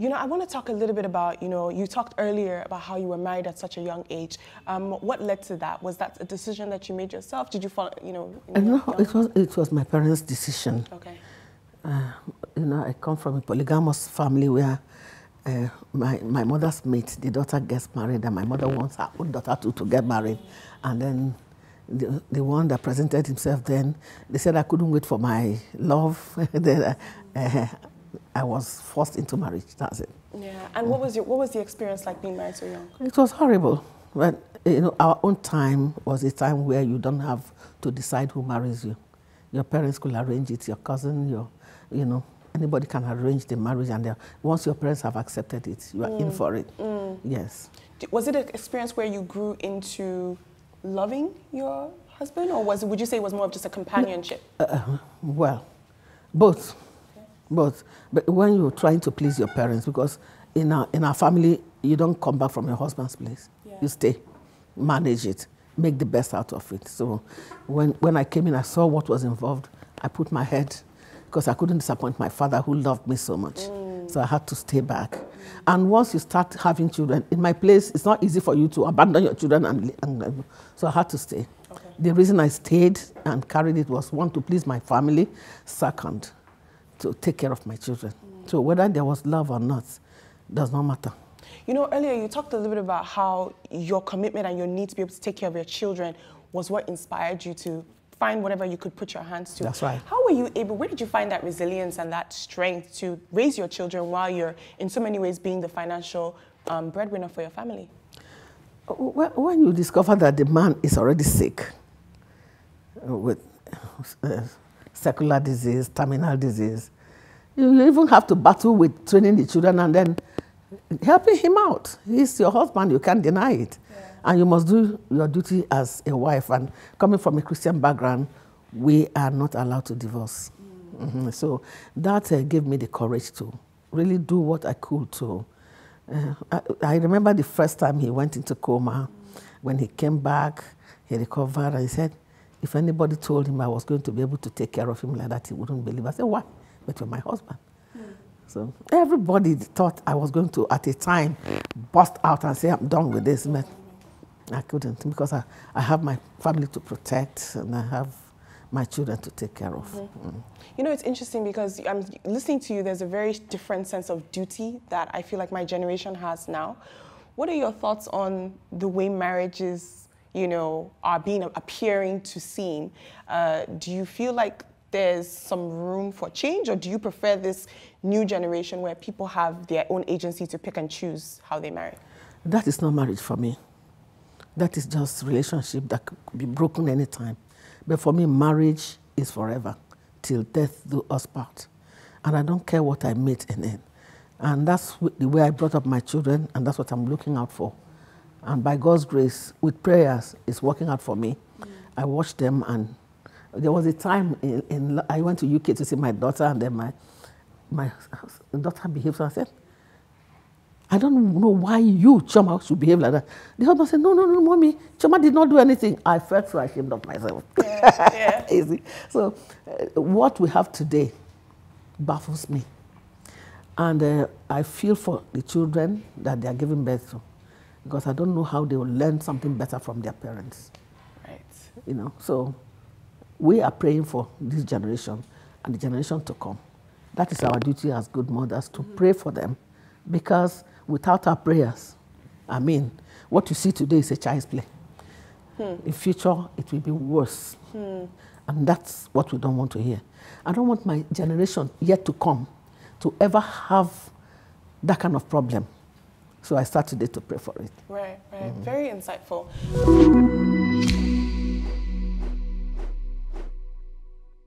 You know, I want to talk a little bit about, you know, you talked earlier about how you were married at such a young age. What led to that? Was that a decision that you made yourself? Did you follow, you know? No, it was my parents' decision. Okay. You know, I come from a polygamous family where my mother's mate, the daughter gets married, and my mother wants her own daughter to get married. And then the one that presented himself then, they said I couldn't wait for my love. Then, I was forced into marriage, that's it. Yeah, and what was the experience like being married so young? It was horrible. But, you know, our own time was a time where you don't have to decide who marries you. Your parents could arrange it, your cousin, you know, anybody can arrange the marriage, and once your parents have accepted it, you are in for it. Yes. Was it an experience where you grew into loving your husband, or would you say it was more of just a companionship? Well, both. Both. But when you're trying to please your parents, because in our family, you don't come back from your husband's place. Yeah. You stay, manage it, make the best out of it. So when I came in, I saw what was involved. I put my head, because I couldn't disappoint my father who loved me so much. So I had to stay back. And once you start having children, in my place, it's not easy for you to abandon your children. And so I had to stay. Okay. The reason I stayed and carried it was, one, to please my family, second, to take care of my children. So whether there was love or not, does not matter. You know, earlier you talked a little bit about how your commitment and your need to be able to take care of your children was what inspired you to find whatever you could put your hands to. That's right. How were you able, where did you find that resilience and that strength to raise your children while you're in so many ways being the financial breadwinner for your family? When you discover that the man is already sick with secular disease, terminal disease. You even have to battle with training the children and then helping him out. He's your husband, you can't deny it. Yeah. And you must do your duty as a wife. And coming from a Christian background, we are not allowed to divorce. So that gave me the courage to really do what I could to. I remember the first time he went into coma. When he came back, he recovered and he said, if anybody told him I was going to be able to take care of him like that, he wouldn't believe. I said, why? But you're my husband. So everybody thought I was going to, at a time, bust out and say, I'm done with this. But I couldn't, because I have my family to protect, and I have my children to take care of. You know, it's interesting because I'm listening to you, there's a very different sense of duty that I feel like my generation has now. What are your thoughts on the way marriages, you know, are appearing to seem? Do you feel like there's some room for change, or do you prefer this new generation where people have their own agency to pick and choose how they marry? That is not marriage for me. That is just relationship that could be broken anytime. But for me, marriage is forever, till death do us part. And I don't care what I mate in it. And that's the way I brought up my children, and that's what I'm looking out for. And by God's grace, with prayers, it's working out for me. I watched them, and there was a time I went to UK to see my daughter, and then my daughter behaved and said, I don't know why you, Choma, should behave like that. The husband said, no, no, no, mommy, Choma did not do anything. I felt so ashamed of myself. Yeah, yeah. Easy. So what we have today baffles me. And I feel for the children that they are giving birth to, because I don't know how they will learn something better from their parents. Right. You know, so we are praying for this generation and the generation to come. That is our duty as good mothers, to pray for them, because without our prayers, I mean, what you see today is a child's play. In future, it will be worse. And that's what we don't want to hear. I don't want my generation yet to come to ever have that kind of problem. So I start today to pray for it. Right, right. Very insightful.